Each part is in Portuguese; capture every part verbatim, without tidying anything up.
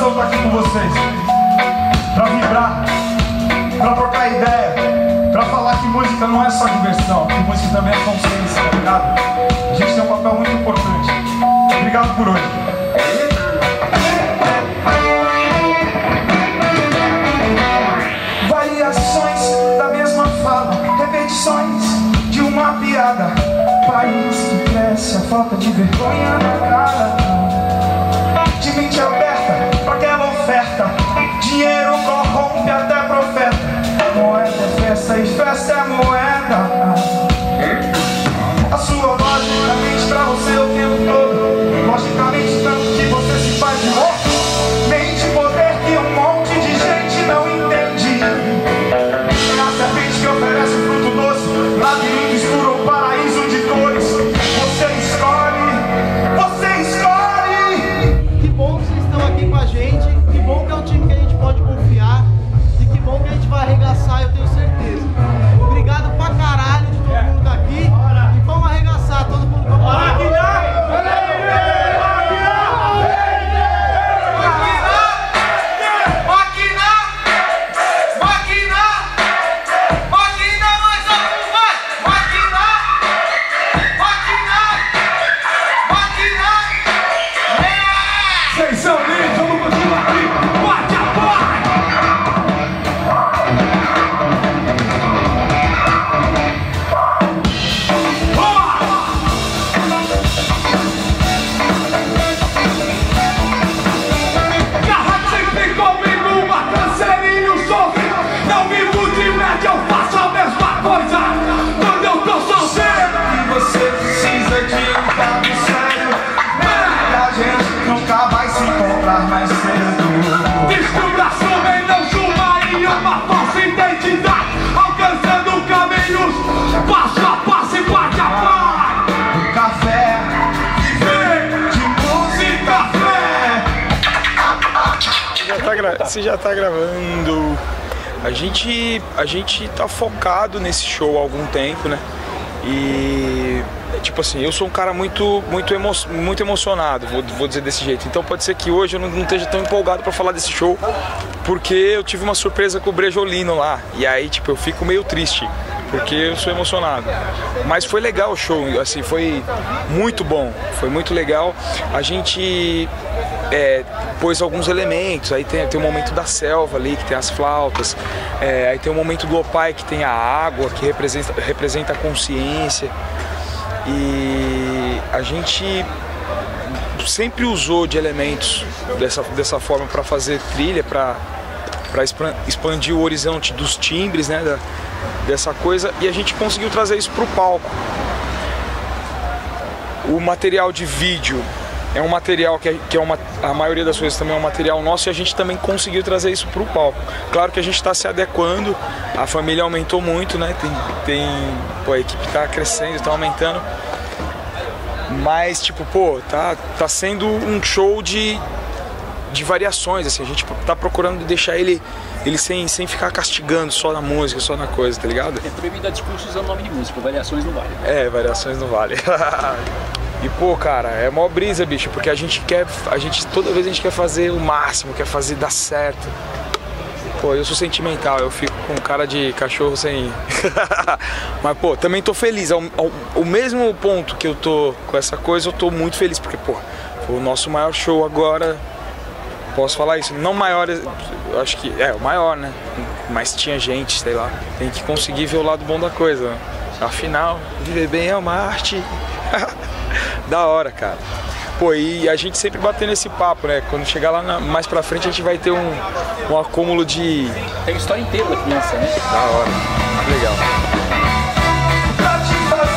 satisfação estar aqui com vocês, pra vibrar, pra trocar ideia, pra falar que música não é só diversão, que música também é consciência, tá ligado? A gente tem um papel muito importante. Obrigado por hoje. De uma piada, país que cresce a falta de vergonha na cara. De mente aberta pra aquela oferta, dinheiro corrompe até profeta. Moeda é festa e festa é moeda. A sua lógica mente pra você o tempo todo, logicamente tanto que você se faz de louco. Mente poder que um monte de gente não entende. A serpente que oferece o fruto doce, labirinto escuro ou paraíso de dores, você escolhe, você escolhe! Que bom que vocês estão aqui com a gente, que bom que é um time que a gente pode confiar e que bom que a gente vai arregaçar, eu tenho certeza. Obrigado pra caralho de todo mundo daqui e vamos arregaçar todo mundo pra caralho. Você já tá gravando. A gente, a gente tá focado nesse show há algum tempo, né? E tipo assim, eu sou um cara muito, muito, emo, muito emocionado, vou, vou dizer desse jeito. Então pode ser que hoje eu não, não esteja tão empolgado pra falar desse show, porque eu tive uma surpresa com o Brejolino lá. E aí, tipo, eu fico meio triste, porque eu sou emocionado. Mas foi legal o show, assim, foi muito bom, foi muito legal. A gente é, pôs alguns elementos, aí tem, tem o momento da selva ali, que tem as flautas, é, aí tem o momento do Opai, que tem a água, que representa, representa a consciência. E a gente sempre usou de elementos dessa, dessa forma para fazer trilha, para para expandir o horizonte dos timbres, né, da, dessa coisa, e a gente conseguiu trazer isso para o palco. O material de vídeo é um material que, é, que é uma, a maioria das coisas também é um material nosso, e a gente também conseguiu trazer isso para o palco. Claro que a gente está se adequando, a família aumentou muito, né, tem, tem, pô, a equipe está crescendo, está aumentando, mas tipo, pô, tá, tá sendo um show de... de variações, assim, a gente tá procurando deixar ele, ele sem, sem ficar castigando só na música, só na coisa, tá ligado? É proibido dar discurso usando nome de música, variações não vale. É, variações não vale. E pô, cara, é mó brisa, bicho, porque a gente quer, a gente, toda vez a gente quer fazer o máximo, quer fazer dar certo. Pô, eu sou sentimental, eu fico com cara de cachorro sem... Mas pô, também tô feliz, ao, ao, ao mesmo ponto que eu tô com essa coisa, eu tô muito feliz, porque pô, foi o nosso maior show agora. Posso falar isso? Não maior, acho que é o maior, né? Mas tinha gente, sei lá. Tem que conseguir ver o lado bom da coisa, né? Afinal, viver bem é uma arte. Da hora, cara. Pô, e a gente sempre batendo nesse papo, né? Quando chegar lá na, mais pra frente, a gente vai ter um, um acúmulo de... Tem a história inteira da criança, né? Da hora. Legal. Thank you.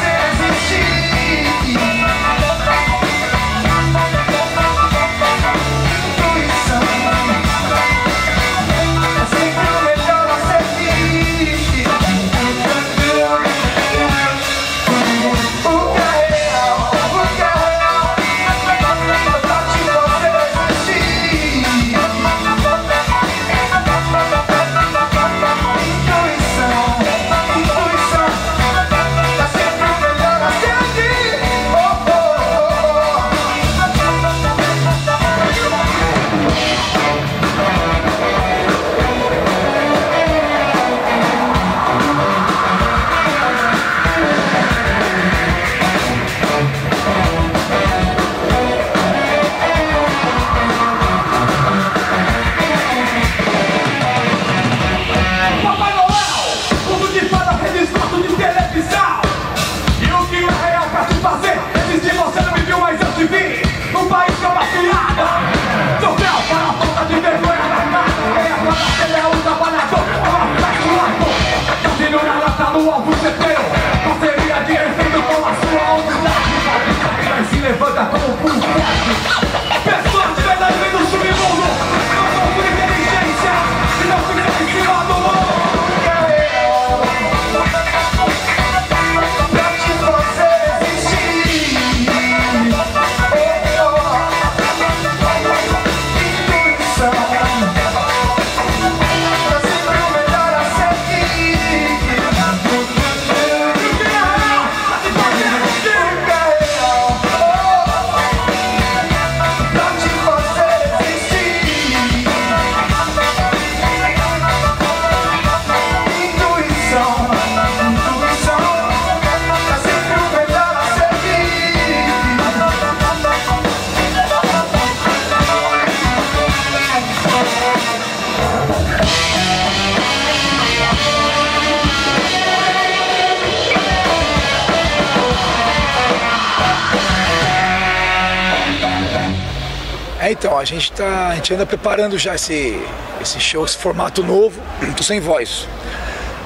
então, a gente, tá, a gente anda preparando já esse, esse show, esse formato novo. Tô sem voz.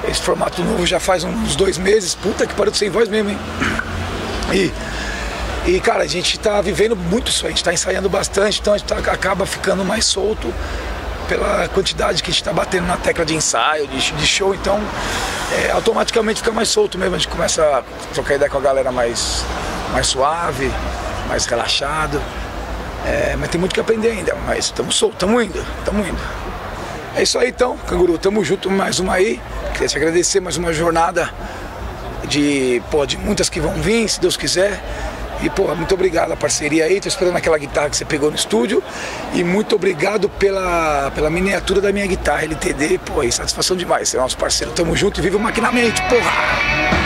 Esse formato novo já faz uns dois meses. Puta que pariu, tô sem voz mesmo, hein? E, e cara, a gente tá vivendo muito isso, a gente tá ensaiando bastante, então a gente tá, acaba ficando mais solto pela quantidade que a gente tá batendo na tecla de ensaio, de, de show, então é, automaticamente fica mais solto mesmo, a gente começa a trocar ideia com a galera mais, mais suave, mais relaxado, é, mas tem muito que aprender ainda, mas estamos soltos, estamos indo, estamos indo. É isso aí então, Canguru, tamo junto, mais uma aí, queria te agradecer, mais uma jornada de, pô, de muitas que vão vir, se Deus quiser. E, pô, muito obrigado a parceria aí, tô esperando aquela guitarra que você pegou no estúdio. E muito obrigado pela, pela miniatura da minha guitarra L T D, pô, e satisfação demais, você é nosso parceiro, tamo junto e viva o Maquinamente, porra!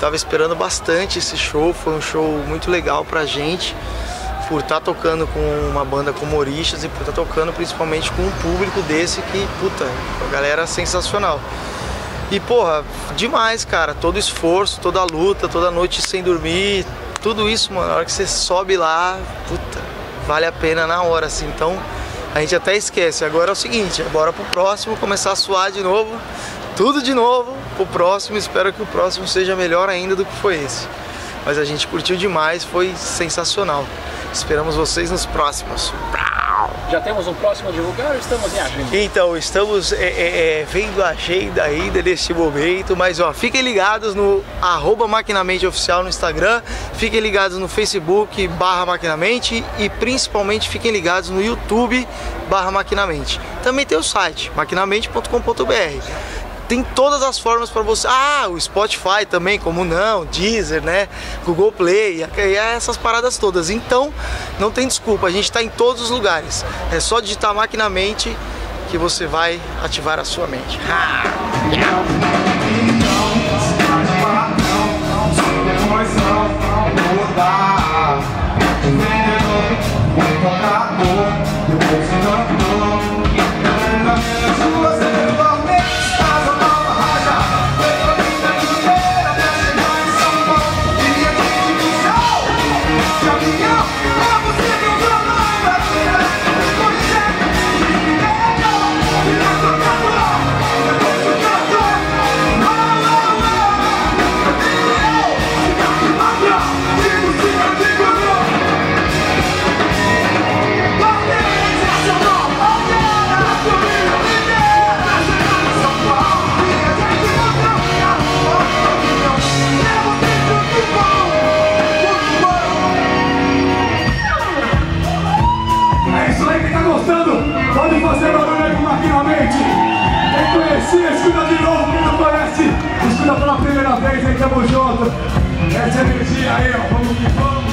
Tava esperando bastante esse show, foi um show muito legal pra gente, por estar tocando com uma banda como Orishas e por estar tocando principalmente com um público desse que, puta, a galera sensacional. E porra, demais, cara, todo esforço, toda a luta, toda noite sem dormir, tudo isso, mano, na hora que você sobe lá, puta, vale a pena na hora, assim, então a gente até esquece. Agora é o seguinte, bora pro próximo, começar a suar de novo, tudo de novo pro próximo. Espero que o próximo seja melhor ainda do que foi esse. Mas a gente curtiu demais, foi sensacional. Esperamos vocês nos próximos. Já temos um próximo a divulgar ou estamos em agenda? Então, estamos é, é, é, vendo a agenda ainda neste momento, mas ó, fiquem ligados no arroba Maquinamente Oficial no Instagram, fiquem ligados no Facebook barra Maquinamente e principalmente fiquem ligados no YouTube barra Maquinamente. Também tem o site, maquinamente ponto com ponto br. Tem todas as formas para você. Ah, o Spotify também, como não, Deezer, né? Google Play, essas paradas todas. Então, não tem desculpa, a gente está em todos os lugares. É só digitar Maquinamente que você vai ativar a sua mente. Escuta de novo quem não conhece, escuta pela primeira vez, hein? Tamo junto. Essa energia aí, ó, vamos que vamos.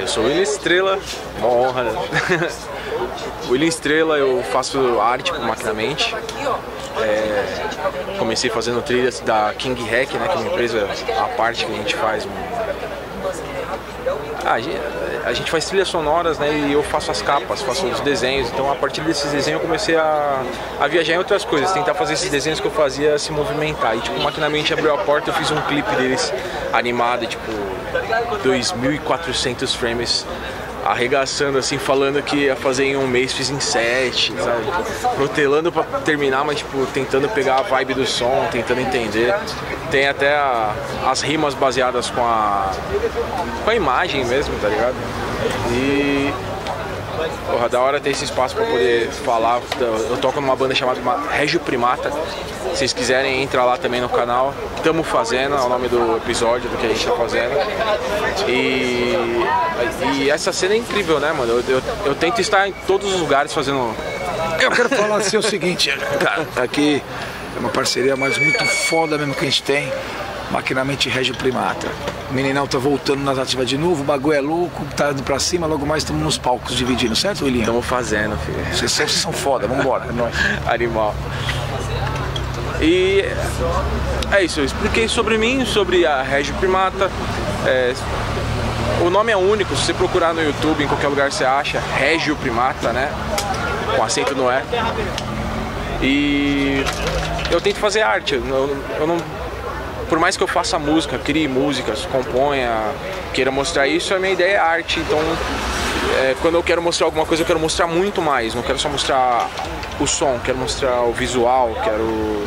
Eu sou o William Estrela, uma honra. William Estrela, eu faço arte com Maquinamente. É, comecei fazendo trilhas da King Hack, né, que é uma empresa à parte que a gente faz. Um... Ah, a gente faz trilhas sonoras, né, e eu faço as capas, faço os desenhos. Então, a partir desses desenhos, eu comecei a, a viajar em outras coisas, tentar fazer esses desenhos que eu fazia se movimentar. E, tipo, Maquinamente abriu a porta, eu fiz um clipe deles animado, tipo... dois mil e quatrocentos frames, arregaçando assim, falando que ia fazer em um mês, fiz em sete, sabe? Protelando pra terminar, mas tipo, tentando pegar a vibe do som, tentando entender. Tem até a, as rimas baseadas com a, com a imagem mesmo, tá ligado? E... Porra, da hora ter esse espaço pra poder falar. Eu toco numa banda chamada Régio Primata. Se vocês quiserem, entra lá também no canal. Tamo fazendo, é o nome do episódio, do que a gente tá fazendo. E, e essa cena é incrível, né, mano? Eu, eu, eu tento estar em todos os lugares fazendo... Eu quero falar assim, é o seguinte, cara. Aqui é uma parceria, mas muito foda mesmo que a gente tem. Maquinamente Régio Primata. O meninão tá voltando nas ativas de novo, o bagulho é louco, tá indo pra cima, logo mais estamos nos palcos dividindo, certo, William? Estamos fazendo, filho. Vocês sempre são foda, vambora. Animal. E é isso, eu expliquei sobre mim, sobre a Régio Primata. É... O nome é único, se você procurar no YouTube, em qualquer lugar você acha, Régio Primata, né? Com acento no é. E eu tento fazer arte, eu, eu não... Por mais que eu faça música, crie músicas, componha, queira mostrar isso, a minha ideia é arte. Então, é, quando eu quero mostrar alguma coisa, eu quero mostrar muito mais. Não quero só mostrar o som, quero mostrar o visual, quero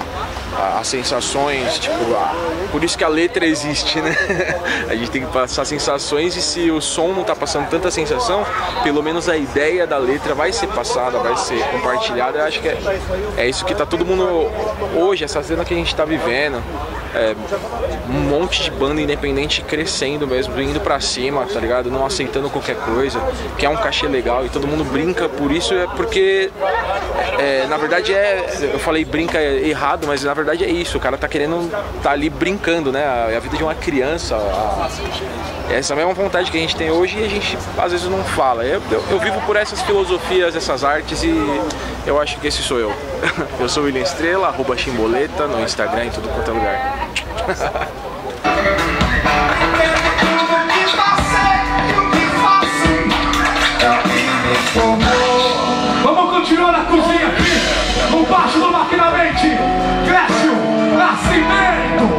a, as sensações. Tipo, a, por isso que a letra existe, né? A gente tem que passar sensações, e se o som não está passando tanta sensação, pelo menos a ideia da letra vai ser passada, vai ser compartilhada. Eu acho que é, é isso que está todo mundo hoje, essa cena que a gente está vivendo. É, um monte de banda independente crescendo mesmo, indo pra cima, tá ligado? Não aceitando qualquer coisa, que é um cachê legal e todo mundo brinca por isso, é porque é, na verdade é, eu falei brinca errado, mas na verdade é isso, o cara tá querendo, tá ali brincando, né? É a vida de uma criança, a, essa mesma vontade que a gente tem hoje, e a gente às vezes não fala. Eu, eu, eu vivo por essas filosofias, essas artes, e eu acho que esse sou eu. Eu sou o William Estrela, arroba Chimboleta no Instagram e tudo quanto é lugar. Vamos continuar na cozinha aqui. Um baixo do Maquinamente, Clécio Nascimento.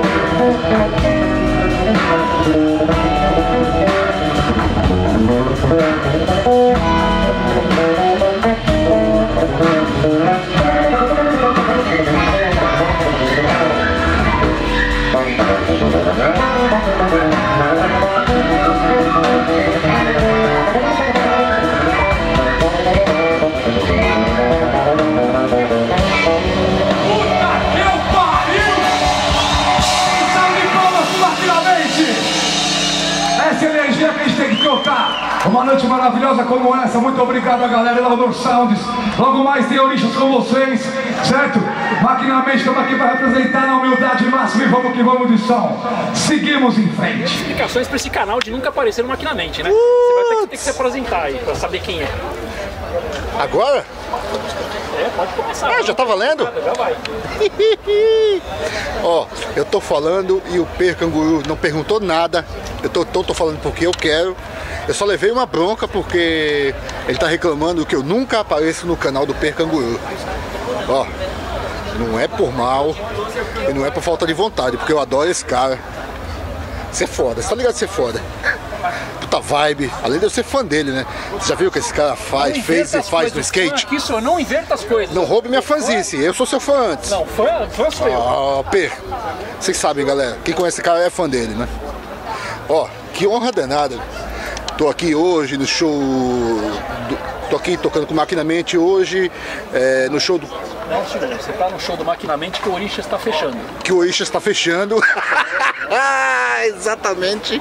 Uma noite maravilhosa como essa, muito obrigado a galera da Loud Sounds. Logo mais tem Orishas com vocês, certo? Maquinamente estamos aqui para representar na humildade máxima, e vamos que vamos de som. Seguimos em frente. E as explicações para esse canal de nunca aparecer no Maquinamente, né? What? Você vai ter que, ter que se apresentar aí para saber quem é. Agora? É, pode começar. Ah, já tá valendo? Já vai. Ó, eu tô falando e o Percanguru não perguntou nada. Eu tô, tô, tô falando porque eu quero. Eu só levei uma bronca porque ele tá reclamando que eu nunca apareço no canal do Percanguru. Ó, não é por mal e não é por falta de vontade, porque eu adoro esse cara. Você é foda, você tá ligado que você é foda? Puta vibe, além de eu ser fã dele, né? Você já viu o que esse cara faz, fez e faz no skate? Fã aqui, senhor, não inventa as coisas. Não roube minha fanzice, eu sou seu fã antes. Não, fã, fã sou eu. Ó, Per, vocês sabem, galera, quem conhece esse cara é fã dele, né? Ó, que honra danada. Tô aqui hoje no show, do, tô aqui tocando com Maquinamente hoje, é, no show do... Não, senhor, você tá no show do Maquinamente que o Orishas está fechando. Que o Orishas está fechando. Ah, exatamente,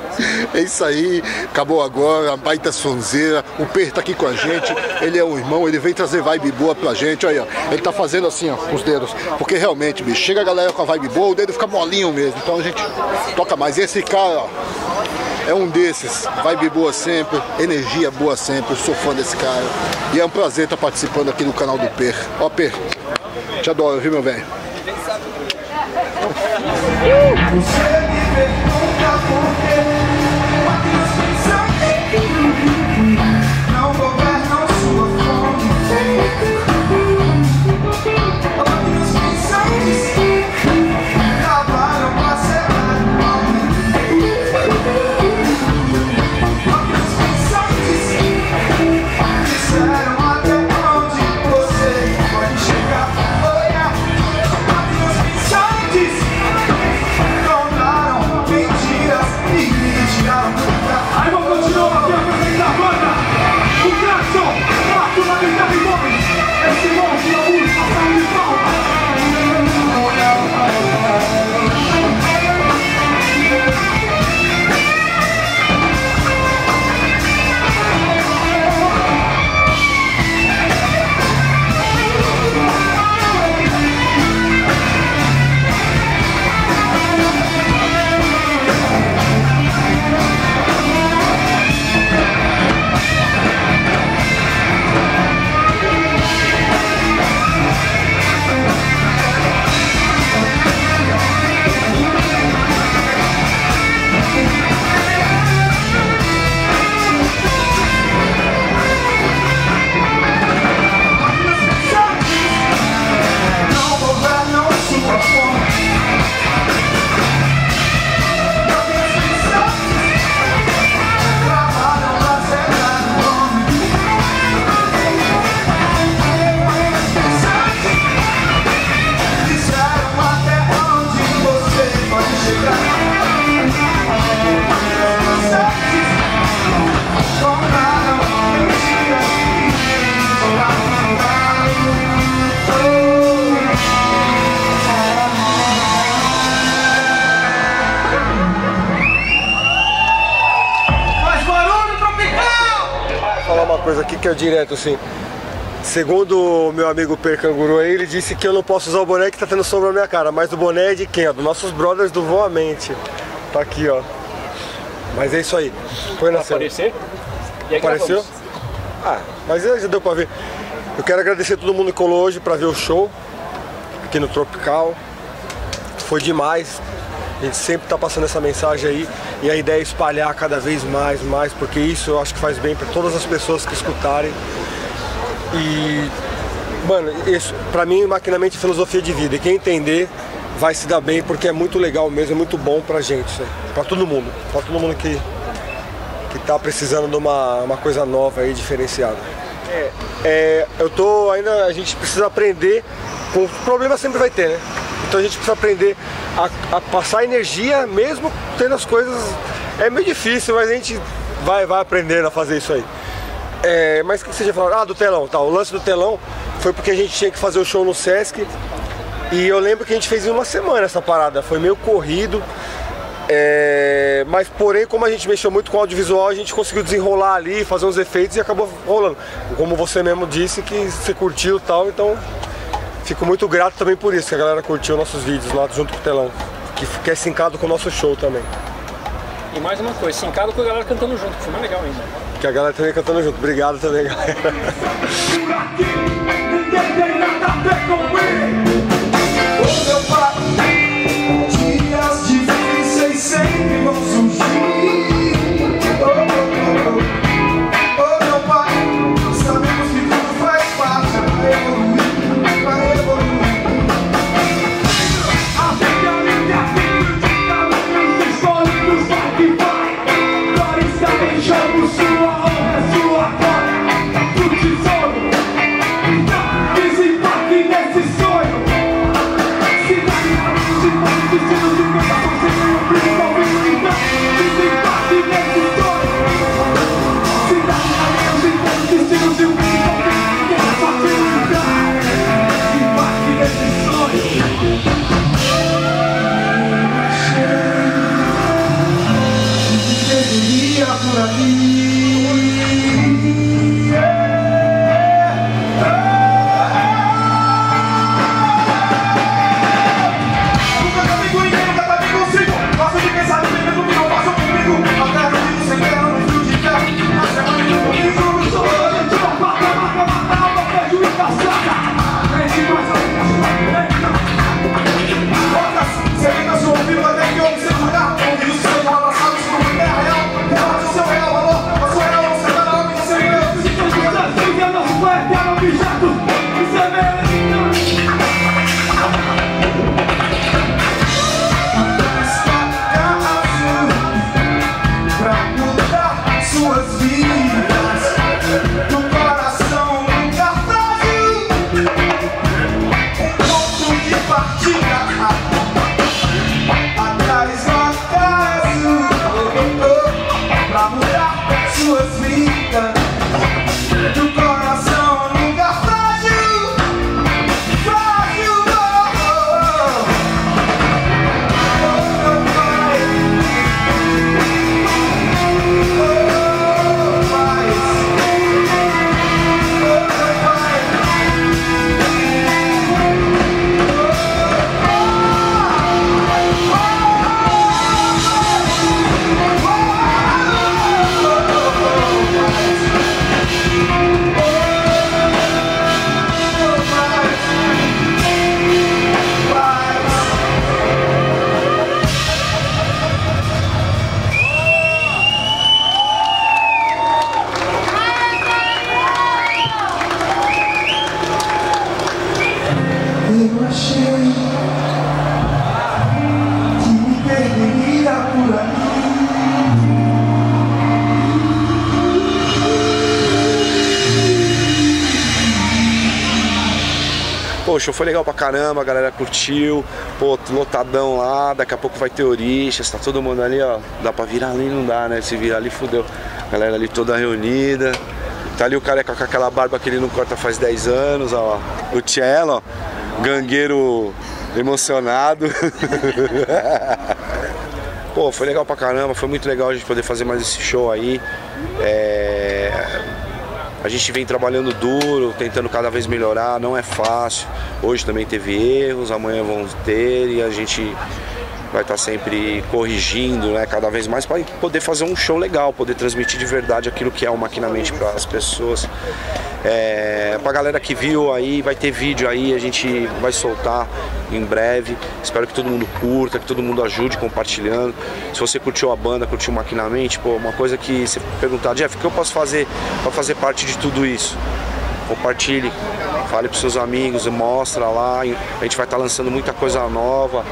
é isso aí, acabou agora, a baita sonzeira, o Per tá aqui com a gente, ele é um irmão, ele vem trazer vibe boa pra gente, olha aí, ó, ele tá fazendo assim, ó, com os dedos, porque realmente, bicho, chega a galera com a vibe boa, o dedo fica molinho mesmo, então a gente toca mais. Esse cara, ó, é um desses, vibe boa sempre, energia boa sempre, eu sou fã desse cara, e é um prazer estar participando aqui no canal do Per. Ó, Per, te adoro, viu, meu velho? Thank you. coisa aqui que é direto assim. Segundo o meu amigo Per Canguru aí, ele disse que eu não posso usar o boné que tá tendo sombra na minha cara. Mas o boné é de quem? É dos nossos brothers do Voamente. Tá aqui, ó. Mas é isso aí. Foi na cena. Aparecer? E aí, apareceu? Ah, mas já deu pra ver. Eu quero agradecer a todo mundo que colou hoje pra ver o show aqui no Tropical. Foi demais. A gente sempre tá passando essa mensagem aí. E a ideia é espalhar cada vez mais, mais. Porque isso eu acho que faz bem pra todas as pessoas que escutarem. E, mano, isso, pra mim, Maquinamente é filosofia de vida. E quem entender vai se dar bem, porque é muito legal mesmo, é muito bom pra gente, isso aí. Pra todo mundo. Pra todo mundo que, que tá precisando de uma, uma coisa nova aí, diferenciada. É, é, eu tô ainda, a gente precisa aprender, com, o problema sempre vai ter, né? Então a gente precisa aprender a, a passar energia, mesmo tendo as coisas, é meio difícil, mas a gente vai, vai aprendendo a fazer isso aí. É, mas o que você já falou? Ah, do telão, tá. O lance do telão foi porque a gente tinha que fazer o show no Sesc. E eu lembro que a gente fez em uma semana essa parada. Foi meio corrido. É, mas porém, como a gente mexeu muito com o audiovisual, a gente conseguiu desenrolar ali, fazer uns efeitos e acabou rolando. Como você mesmo disse, que você curtiu e tal, então fico muito grato também por isso, que a galera curtiu nossos vídeos lá junto com o telão. Que, que é sincado com o nosso show também. E mais uma coisa, sincado com a galera cantando junto, que foi mais legal ainda. Que a galera também cantando junto. Obrigado também, galera. Dias difíceis sempre vão surgir. Oh, meu pai, sabemos que tudo faz parte. Vai evoluir, vai evoluir. A vida me acredita, sonhos vai que vai. Floresta deixando sua. Poxa, foi legal pra caramba, a galera curtiu, pô, lotadão lá, daqui a pouco vai ter Orishas, tá todo mundo ali, ó, dá pra virar ali, não dá, né, se virar ali, fudeu. A galera ali toda reunida, tá ali o careca com aquela barba que ele não corta faz dez anos, ó, o Cello, ó, gangueiro emocionado. Pô, foi legal pra caramba, foi muito legal a gente poder fazer mais esse show aí, é... A A gente vem trabalhando duro, tentando cada vez melhorar, não é fácil. Hoje também teve erros, amanhã vão ter e a gente vai estar sempre corrigindo, né, cada vez mais, para poder fazer um show legal, poder transmitir de verdade aquilo que é o Maquinamente para as pessoas. É, para a galera que viu aí, vai ter vídeo aí, a gente vai soltar em breve. Espero que todo mundo curta, que todo mundo ajude compartilhando. Se você curtiu a banda, curtiu o Maquinamente, pô, uma coisa que você perguntar, Jeff, o que eu posso fazer para fazer parte de tudo isso? Compartilhe, fale para seus amigos, mostra lá. A gente vai estar lançando muita coisa nova.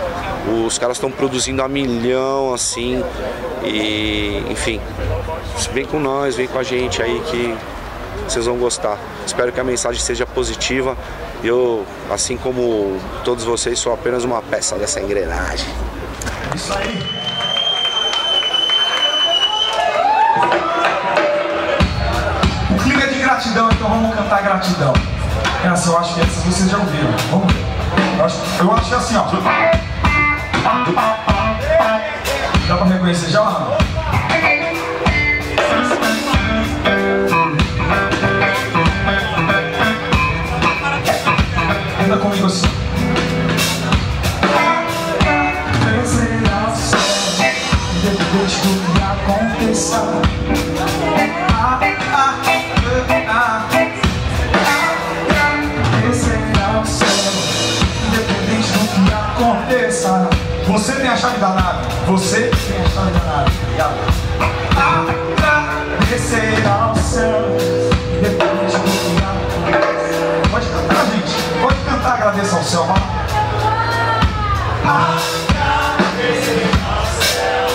Os caras estão produzindo a milhão, assim. E, enfim, vem com nós, vem com a gente aí que vocês vão gostar. Espero que a mensagem seja positiva. Eu, assim como todos vocês, sou apenas uma peça dessa engrenagem. Isso aí. Gratidão, então vamos cantar gratidão. Essa eu acho que essa vocês já ouviram. Vamos ver. Eu acho, eu acho que é assim, ó. Dá pra reconhecer já ou não? Ainda comigo assim. Será só depois do que acontecer. Você tem a chave da nave, você tem a chave da nave. Agradecer ao céu e depois de confiar. Pode cantar, gente, pode cantar, agradeça ao céu. Agradecer ao céu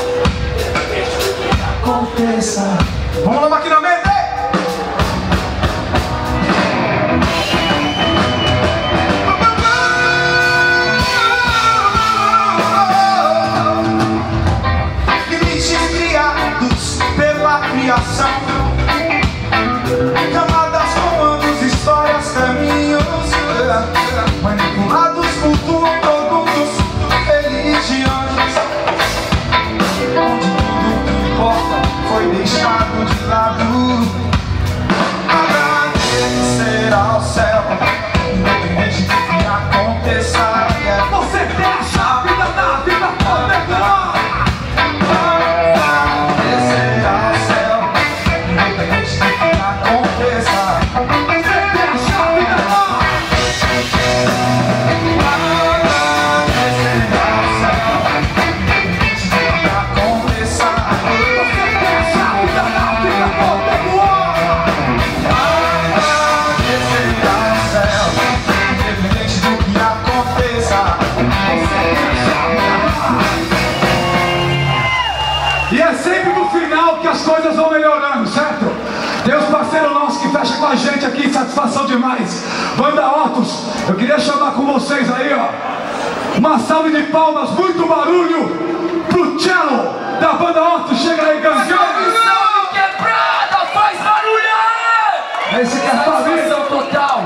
e depois de confiar. Aconteça. Vamos lá, Maquinamente! Camadas, comandos, histórias, caminhos, manipulados por produtos, religiões. Onde tudo que importa foi deixado de lado. Agradecer ao céu, independente do que aconteça. Você tem a chave da vida toda. Fecha com a gente aqui, satisfação demais. Banda Otos, eu queria chamar com vocês aí, ó, uma salva de palmas, muito barulho pro cello da Banda Otos. Chega aí, gangue. Quebrada, faz barulho! Esse que é satisfação total.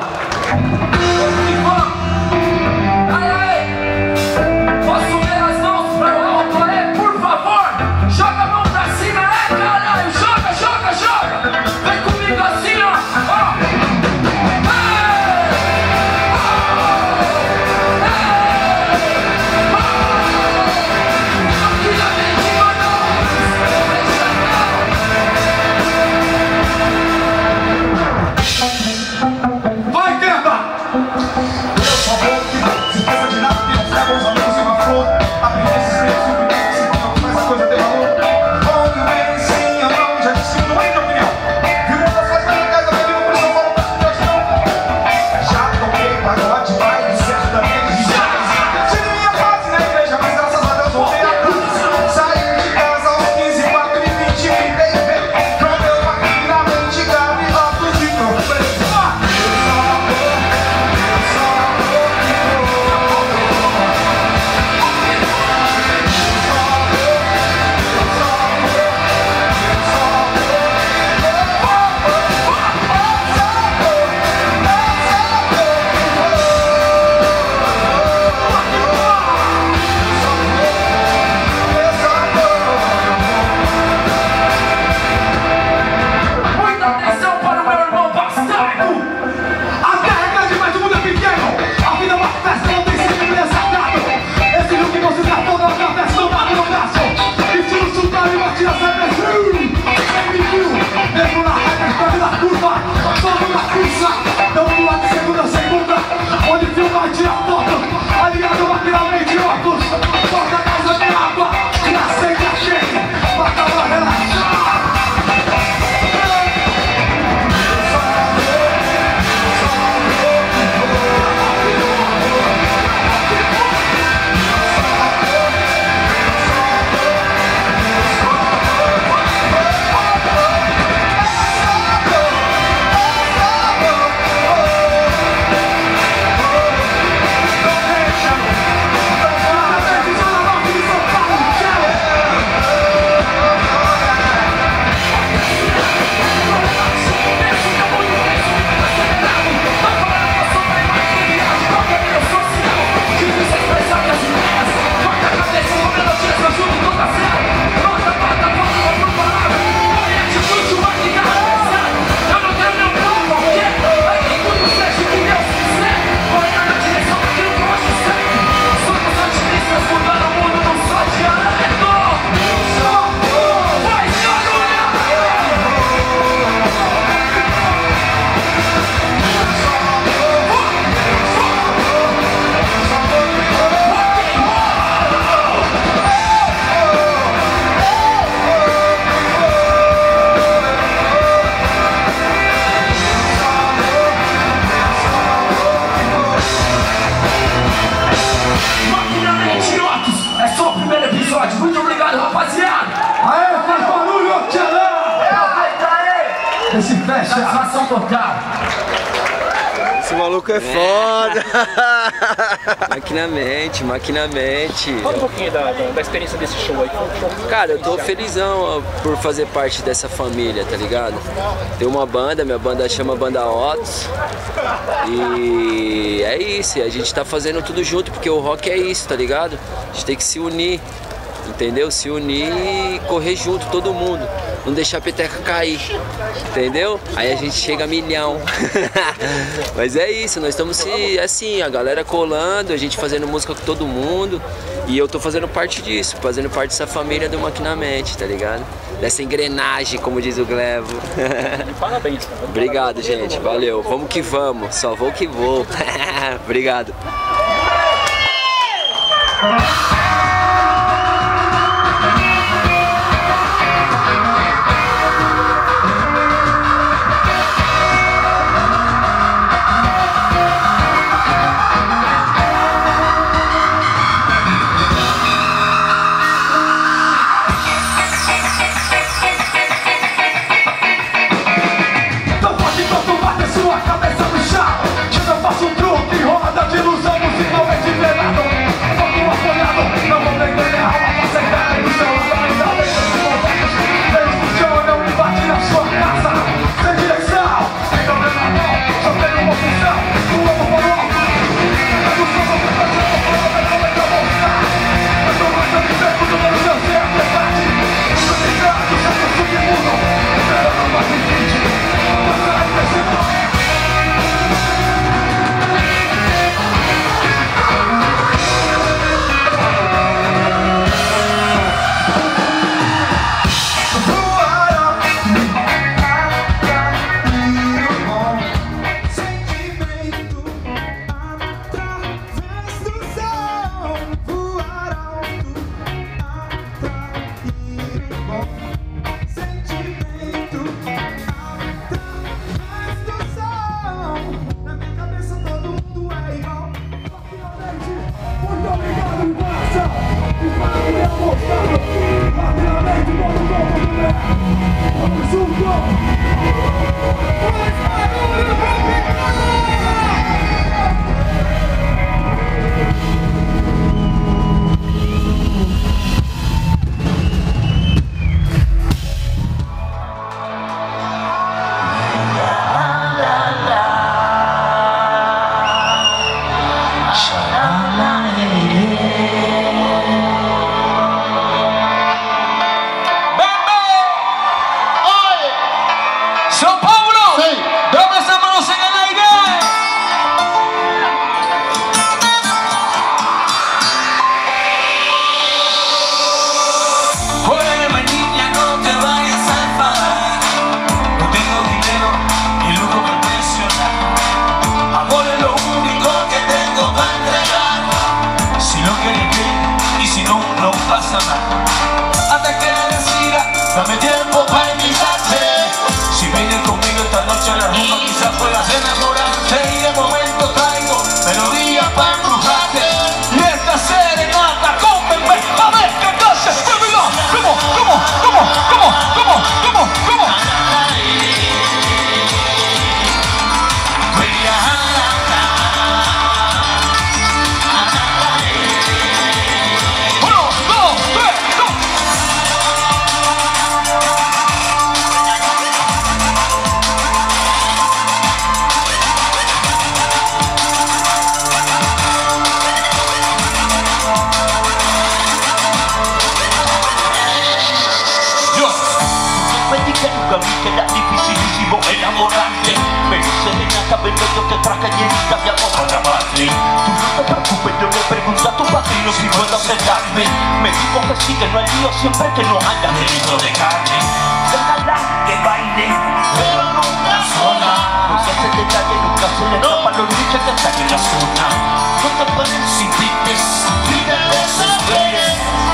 Agradecer ao céu, satisfação total. Esse maluco é, é. foda. Maquinamente, maquinamente. Fala um pouquinho da, da experiência desse show aí. Cara, eu tô felizão por fazer parte dessa família, tá ligado? Tem uma banda, minha banda chama Banda Otos. E é isso, a gente tá fazendo tudo junto, porque o rock é isso, tá ligado? A gente tem que se unir. Entendeu? Se unir e correr junto, todo mundo. Não deixar a peteca cair. Entendeu? Aí a gente chega a milhão. Mas é isso, nós estamos se, assim, a galera colando, a gente fazendo música com todo mundo. E eu tô fazendo parte disso, fazendo parte dessa família do Maquinamente, tá ligado? Dessa engrenagem, como diz o Glevo. Parabéns, cara. Obrigado, gente. Valeu. Vamos que vamos. Só vou que vou. Obrigado.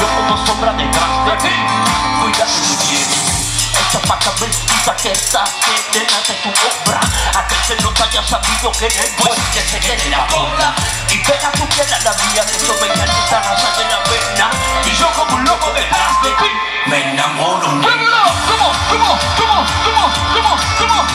Yo como sombra detrás de ti, cuida de ti. esa paca mentira que está veneno de tu obra. Aquel que nunca haya sabido que en el buen que se quede la bola y pega tu piel a la mía, que yo me encanta la raza de la pena y yo como un loco detrás de ti me enamoro. ¡Vémonos! ¡Cómo! ¡Cómo! ¡Cómo! ¡Cómo! ¡Cómo! ¡Cómo!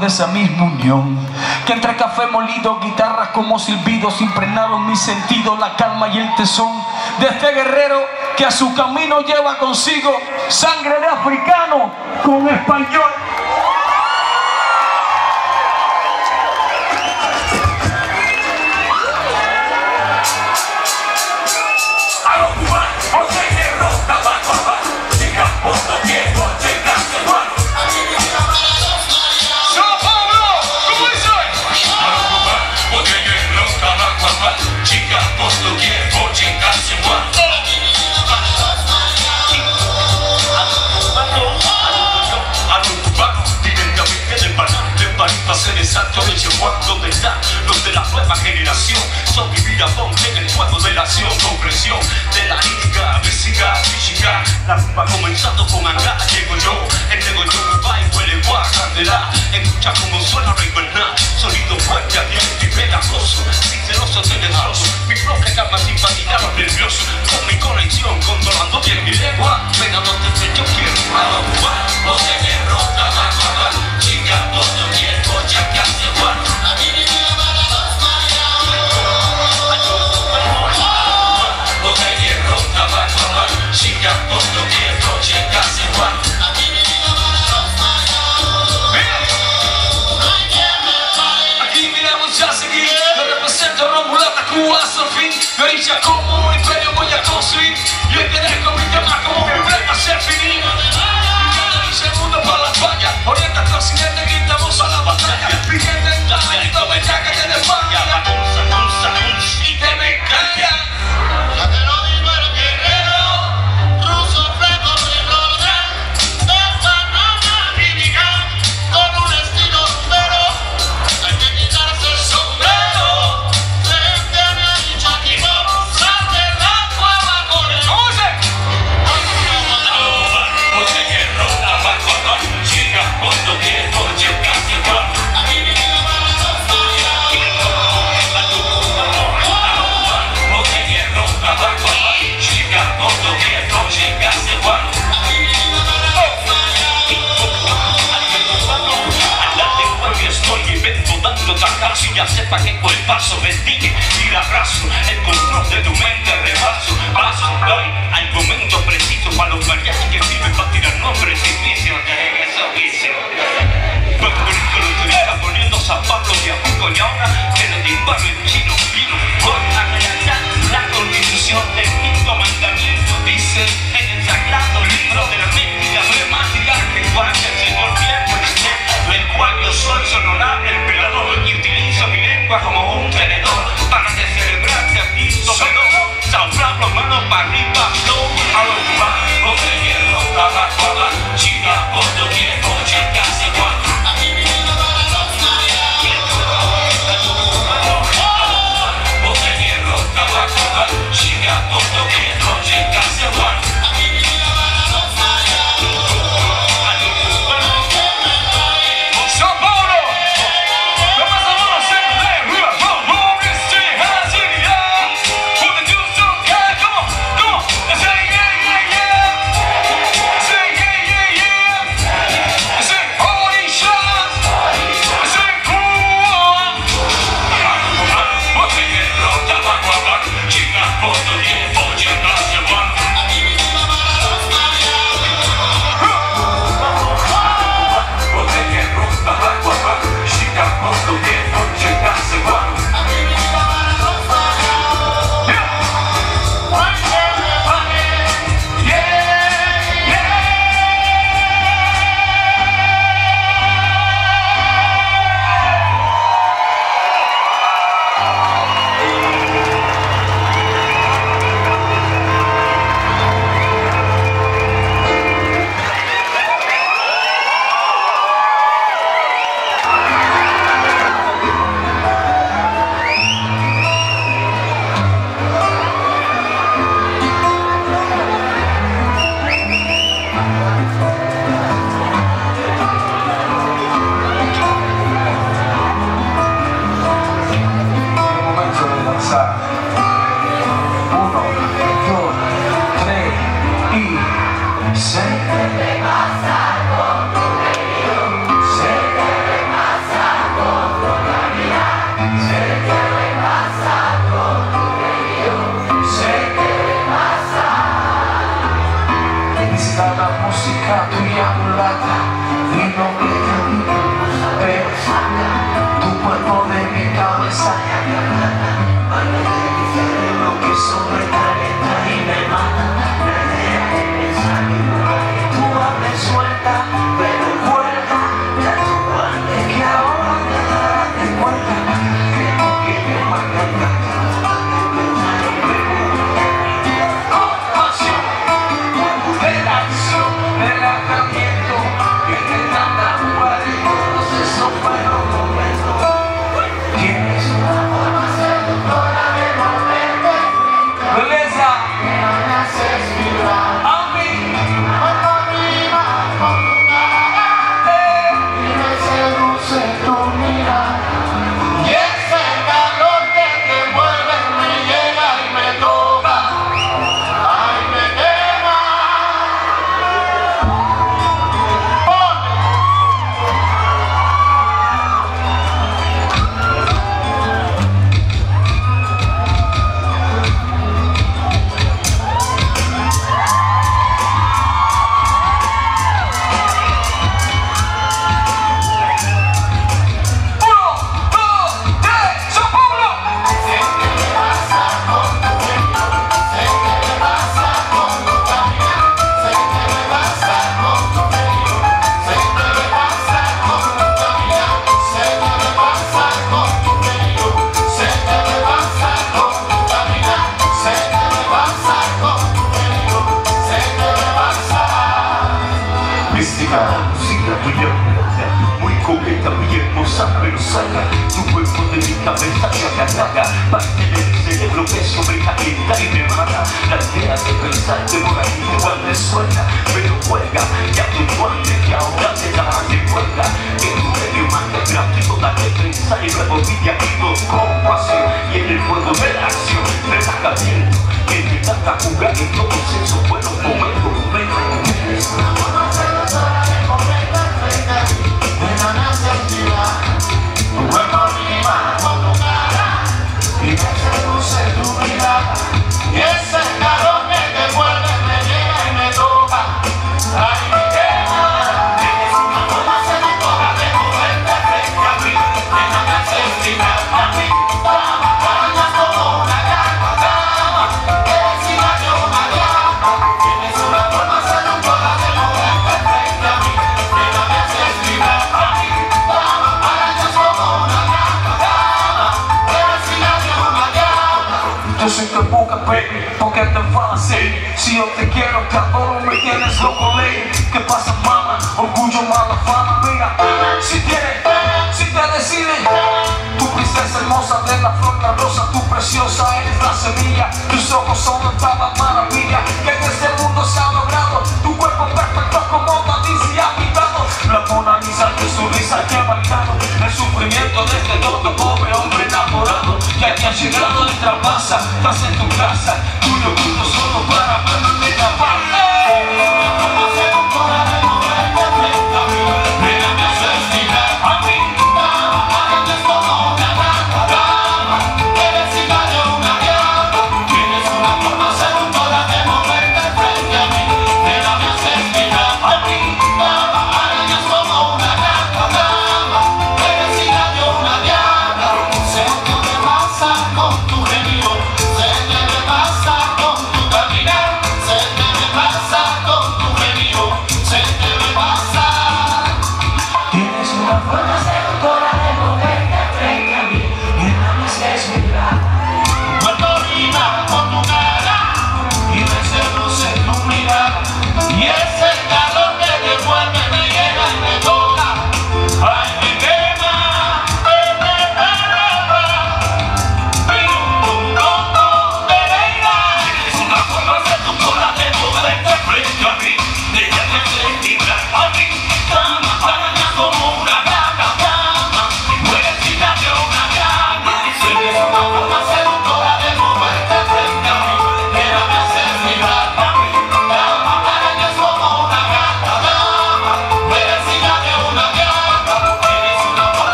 De esa misma unión que entre café molido, guitarras como silbidos impregnaron mis sentidos, la calma y el tesón de este guerrero que a su camino lleva consigo sangre de africano con español. Chino, pino, con la realidad, la constitución del quinto. baby, porque te fala assim. Se eu te quero, te adoro, me tienes loco, lei. Que pasa, mama? Orgulho, mala fama, mira. Si tienes, si te decides. Tu princesa hermosa de la flor, la rosa, tu preciosa eres la semilla. Tus ojos son de toda maravilla que en este mundo se ha logrado. Tu cuerpo perfecto como Madrid se ha pintado. La Mona Lisa, tu sonrisa que ha marcado el sufrimiento de este tonto pobre hombre enamorado. Ya que ha llegado de trapaza, estás en tu casa, tuyo gusto solo para verte la parte.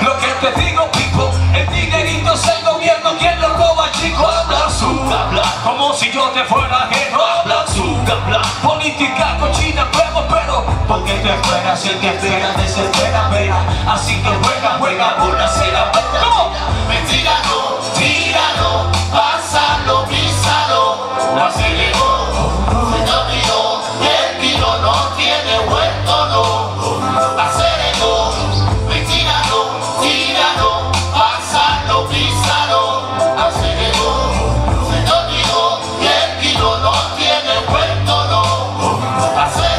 Lo que te digo, pico, el tinerito se gobierno, quien lo roba, chico, habla su. bla bla, como si yo te fuera ajeno, bla bla bla. Política cochina, huevo, pero porque te esperas, el que espera desespera, verá. Así que juega, juega, una cena, ¿cómo? Mentíralo, tíralo, pásalo, písalo, la se llegó, se te olvidó, el vino no tiene huerto, no. La se llegó, mentíralo, tíralo, pásalo, písalo, la se llegó, se te olvidó, el vino no tiene huerto, no. La se llegó.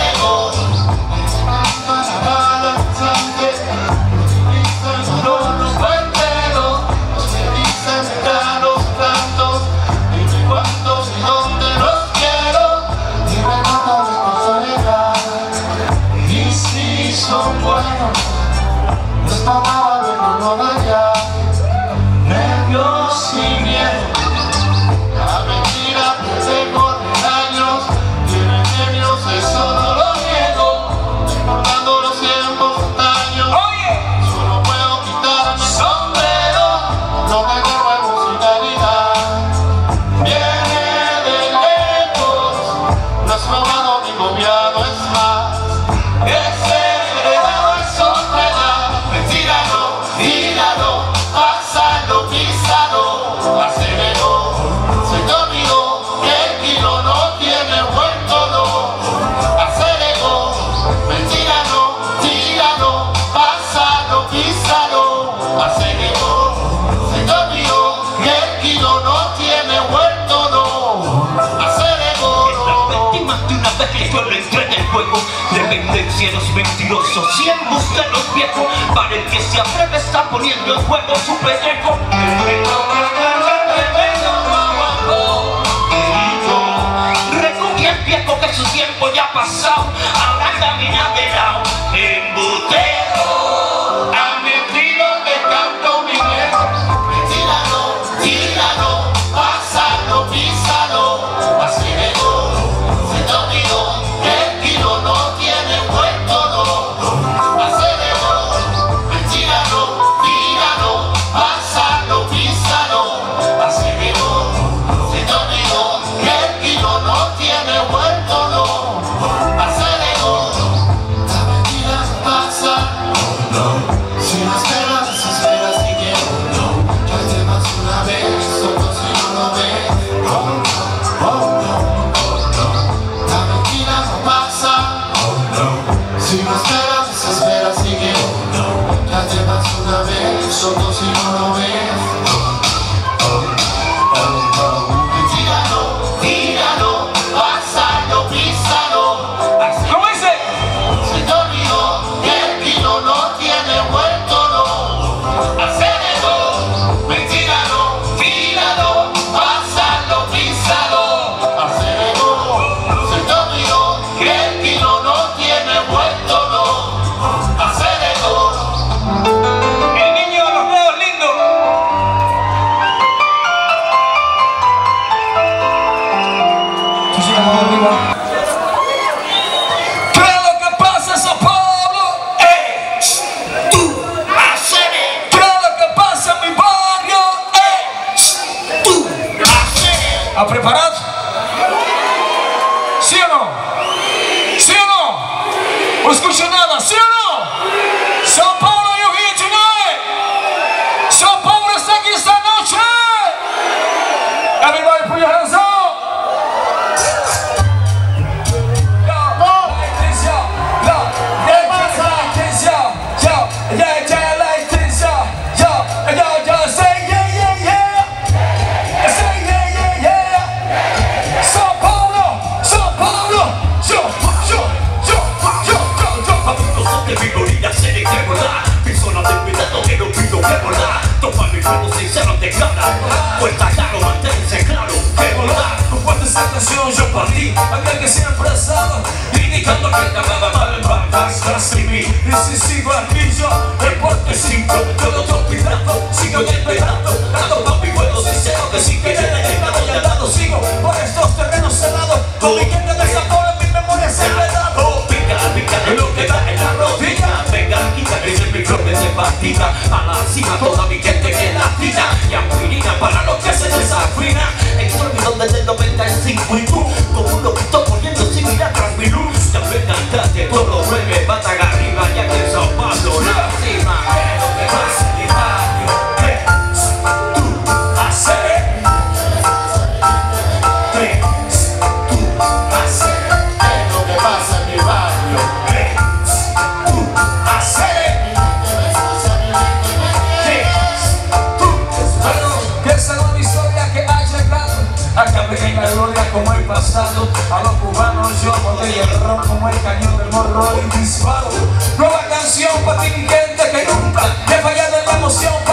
Cielos mentirosos, cien busteros viejos, para el que se atreve está poniendo en juego su pellejo. Recogí el viejo que su tiempo ya ha pasado, ahora camina de lado, embutero, a mentido de tanto dinero. Tíralo, tíralo, pásalo, písalo, así llegó, se te olvidó, el tiro no tiene hueco. Toda mi gente que es latina, y aspirina para los que se desafina. Exterminó pequeña gloria como el pasado. A los cubanos yo podría errar como el cañón del morro y disparo. Nueva canción para ti, mi gente que nunca he fallado en la emoción.